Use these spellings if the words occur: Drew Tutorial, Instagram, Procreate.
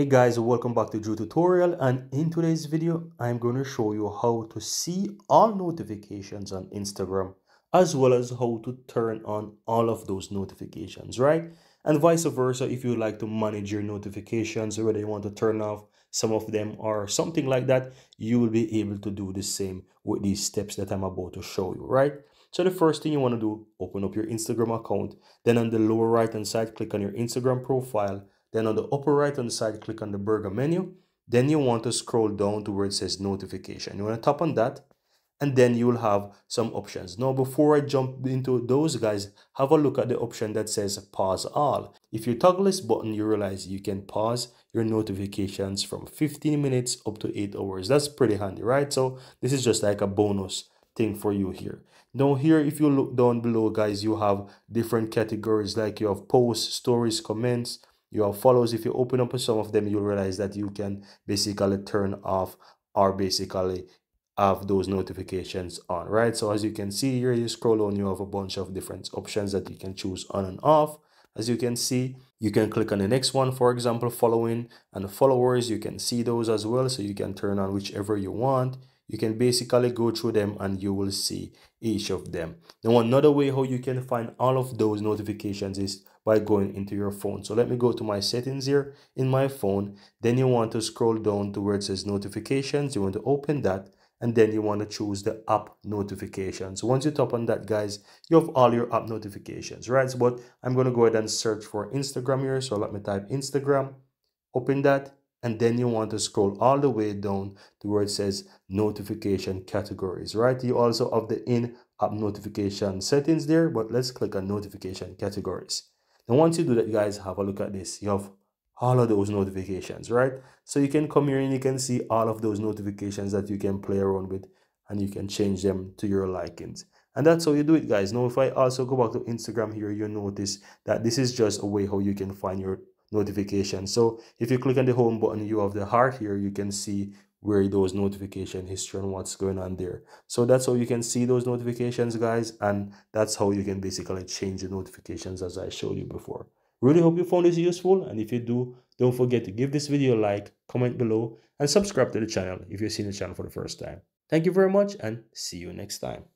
Hey guys, welcome back to Drew Tutorial, and in today's video I'm going to show you how to see all notifications on Instagram, as well as how to turn on all of those notifications, right? And vice versa, if you like to manage your notifications, whether you want to turn off some of them or something like that, you will be able to do the same with these steps that I'm about to show you, right? So the first thing you want to do, open up your Instagram account, then on the lower right hand side click on your Instagram profile. Then on the upper right hand side, click on the burger menu. Then you want to scroll down to where it says notification. You want to tap on that, and then you will have some options. Now, before I jump into those guys, have a look at the option that says pause all. If you toggle this button, you realize you can pause your notifications from 15 minutes up to 8 hours. That's pretty handy, right? So this is just like a bonus thing for you here. Now here, if you look down below, guys, you have different categories, like you have posts, stories, comments, your follows. If you open up some of them, you'll realize that you can basically turn off or basically have those notifications on, right? So as you can see here, you scroll on, you have a bunch of different options that you can choose on and off. As you can see, you can click on the next one, for example, following and followers. You can see those as well, so you can turn on whichever you want. You can basically go through them and you will see each of them. Now, another way how you can find all of those notifications is by going into your phone. So let me go to my settings here in my phone. Then you want to scroll down to where it says notifications. You want to open that, and then you want to choose the app notifications. Once you tap on that, guys, you have all your app notifications, right? But I'm going to go ahead and search for Instagram here. So let me type Instagram, open that, and then you want to scroll all the way down to where it says notification categories, right? You also have the in-app notification settings there, but let's click on notification categories. And once you do that, guys, have a look at this. You have all of those notifications, right? So you can come here and you can see all of those notifications that you can play around with, and you can change them to your likings. And that's how you do it, guys. Now, if I also go back to Instagram here, you'll notice that this is just a way how you can find your notifications. So if you click on the home button, you have the heart here. You can see where those notification history and what's going on there. So that's how you can see those notifications, guys, and that's how you can basically change the notifications as I showed you before. Really hope you found this useful, and if you do, don't forget to give this video a like, comment below, and subscribe to the channel if you're seeing the channel for the first time. Thank you very much, and see you next time.